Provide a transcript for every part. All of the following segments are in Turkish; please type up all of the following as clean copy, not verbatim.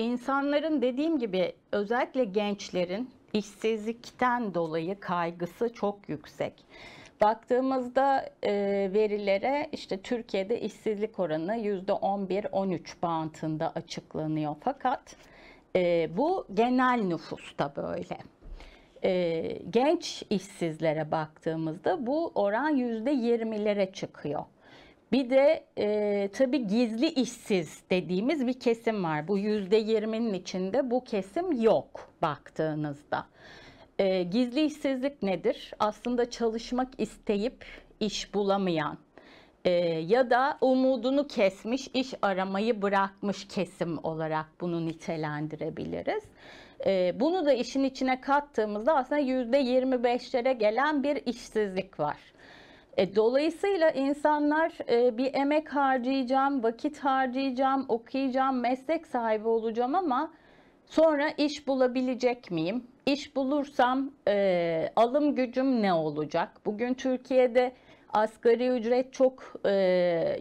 İnsanların dediğim gibi özellikle gençlerin işsizlikten dolayı kaygısı çok yüksek. Baktığımızda verilere işte Türkiye'de işsizlik oranı %11-13 bandında açıklanıyor. Fakat bu genel nüfusta böyle. Genç işsizlere baktığımızda bu oran %20'lere çıkıyor. Bir de tabii gizli işsiz dediğimiz bir kesim var. Bu %20'nin içinde bu kesim yok baktığınızda. Gizli işsizlik nedir? Aslında çalışmak isteyip iş bulamayan ya da umudunu kesmiş, iş aramayı bırakmış kesim olarak bunu nitelendirebiliriz. Bunu da işin içine kattığımızda aslında %25'lere gelen bir işsizlik var. Dolayısıyla insanlar bir emek harcayacağım, vakit harcayacağım, okuyacağım, meslek sahibi olacağım ama sonra iş bulabilecek miyim? İş bulursam alım gücüm ne olacak? Bugün Türkiye'de asgari ücret çok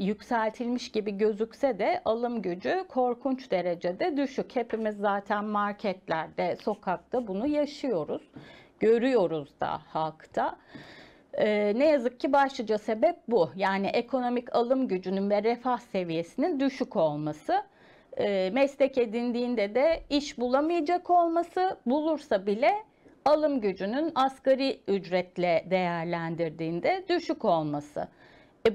yükseltilmiş gibi gözükse de alım gücü korkunç derecede düşük. Hepimiz zaten marketlerde, sokakta bunu yaşıyoruz, görüyoruz da halkta. Ne yazık ki başlıca sebep bu. Yani ekonomik alım gücünün ve refah seviyesinin düşük olması, meslek edindiğinde de iş bulamayacak olması, bulursa bile alım gücünün asgari ücretle değerlendirdiğinde düşük olması.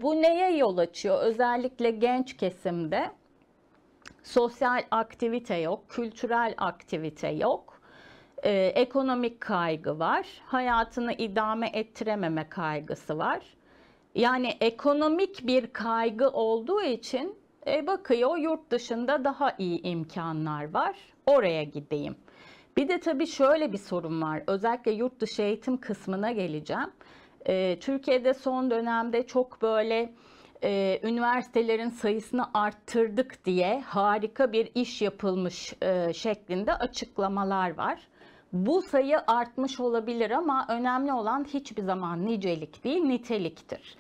Bu neye yol açıyor? Özellikle genç kesimde sosyal aktivite yok, kültürel aktivite yok. Ekonomik kaygı var, hayatını idame ettirememe kaygısı var. Yani ekonomik bir kaygı olduğu için bakıyor yurt dışında daha iyi imkanlar var, oraya gideyim. Bir de tabii şöyle bir sorun var, özellikle yurt dışı eğitim kısmına geleceğim. Türkiye'de son dönemde çok böyle üniversitelerin sayısını arttırdık diye harika bir iş yapılmış şeklinde açıklamalar var. Bu sayı artmış olabilir ama önemli olan hiçbir zaman nicelik değil, niteliktir.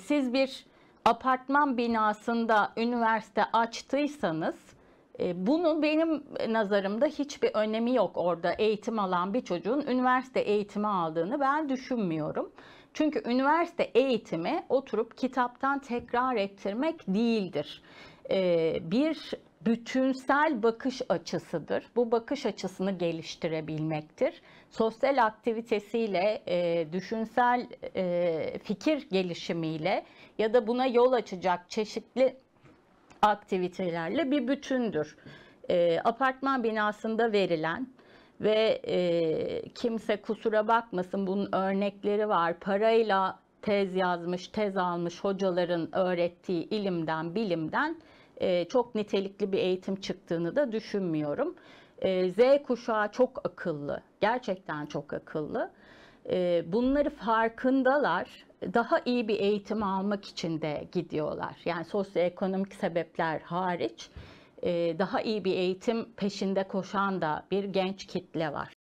Siz bir apartman binasında üniversite açtıysanız bunun benim nazarımda hiçbir önemi yok. Orada eğitim alan bir çocuğun üniversite eğitimi aldığını ben düşünmüyorum. Çünkü üniversite eğitimi oturup kitaptan tekrar ettirmek değildir. Bir bütünsel bakış açısıdır. Bu bakış açısını geliştirebilmektir. Sosyal aktivitesiyle, düşünsel fikir gelişimiyle ya da buna yol açacak çeşitli aktivitelerle bir bütündür. Apartman binasında verilen ve kimse kusura bakmasın bunun örnekleri var. Parayla tez yazmış, tez almış hocaların öğrettiği ilimden, bilimden çok nitelikli bir eğitim çıktığını da düşünmüyorum. Z kuşağı çok akıllı, gerçekten çok akıllı. Bunları farkındalar, daha iyi bir eğitim almak için de gidiyorlar. Yani sosyoekonomik sebepler hariç daha iyi bir eğitim peşinde koşan da bir genç kitle var.